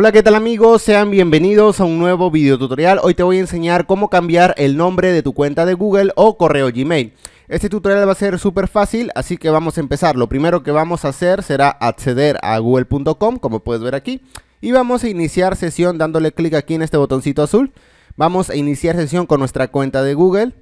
Hola, ¿qué tal amigos? Sean bienvenidos a un nuevo video tutorial. Hoy te voy a enseñar cómo cambiar el nombre de tu cuenta de Google o correo Gmail. Este tutorial va a ser súper fácil, así que vamos a empezar. Lo primero que vamos a hacer será acceder a google.com, como puedes ver aquí, y vamos a iniciar sesión dándole clic aquí en este botoncito azul. Vamos a iniciar sesión con nuestra cuenta de Google.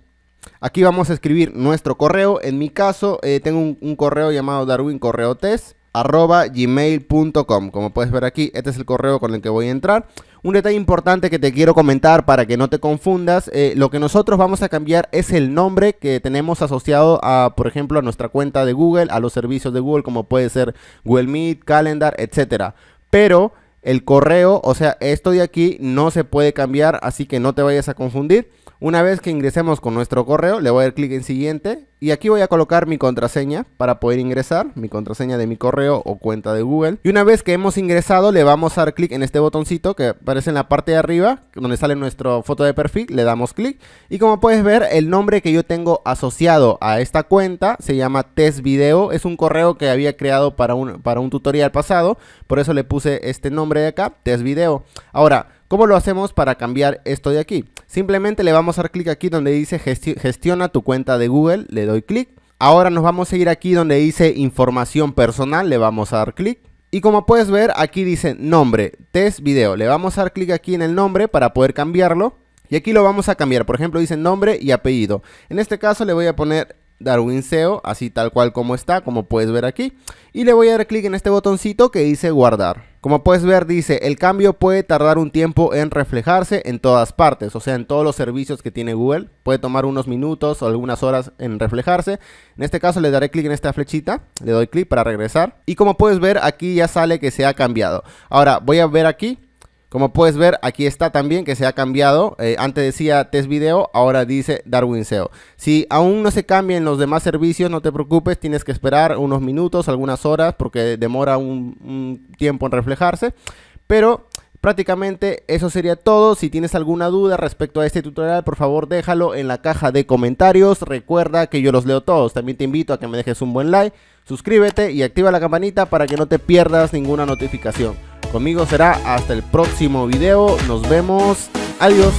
Aquí vamos a escribir nuestro correo. En mi caso tengo un correo llamado Darwin correo test @gmail.com. Como puedes ver aquí, este es el correo con el que voy a entrar. Un detalle importante que te quiero comentar para que no te confundas, lo que nosotros vamos a cambiar es el nombre que tenemos asociado a, por ejemplo, a nuestra cuenta de Google, a los servicios de Google, como puede ser Google Meet, Calendar, etcétera. Pero el correo, o sea, esto de aquí no se puede cambiar, así que no te vayas a confundir. Una vez que ingresemos con nuestro correo, le voy a dar clic en siguiente y aquí voy a colocar mi contraseña para poder ingresar, mi contraseña de mi correo o cuenta de Google. Y una vez que hemos ingresado, le vamos a dar clic en este botoncito que aparece en la parte de arriba, donde sale nuestra foto de perfil, le damos clic. Y como puedes ver, el nombre que yo tengo asociado a esta cuenta se llama Test Video. Es un correo que había creado para un tutorial pasado, por eso le puse este nombre de acá, Test Video. Ahora, ¿cómo lo hacemos para cambiar esto de aquí? Simplemente le vamos a dar clic aquí donde dice gestiona tu cuenta de Google, le doy clic. Ahora nos vamos a ir aquí donde dice información personal, le vamos a dar clic. Y como puedes ver, aquí dice nombre, test video. Le vamos a dar clic aquí en el nombre para poder cambiarlo. Y aquí lo vamos a cambiar, por ejemplo dice nombre y apellido. En este caso le voy a poner Darwin SEO, así tal cual como está, como puedes ver aquí. Y le voy a dar clic en este botoncito que dice guardar. Como puedes ver dice, el cambio puede tardar un tiempo en reflejarse en todas partes, o sea, en todos los servicios que tiene Google. Puede tomar unos minutos o algunas horas en reflejarse. En este caso le daré clic en esta flechita, le doy clic para regresar. Y como puedes ver, aquí ya sale que se ha cambiado. Ahora voy a ver aquí. Como puedes ver, aquí está también que se ha cambiado. Antes decía Test Video, ahora dice Darwin SEO. Si aún no se cambian los demás servicios, no te preocupes, tienes que esperar unos minutos, algunas horas, porque demora un tiempo en reflejarse. Pero prácticamente eso sería todo. Si tienes alguna duda respecto a este tutorial, por favor déjalo en la caja de comentarios. Recuerda que yo los leo todos. También te invito a que me dejes un buen like, suscríbete y activa la campanita para que no te pierdas ninguna notificación. Conmigo será hasta el próximo video. Nos vemos. Adiós.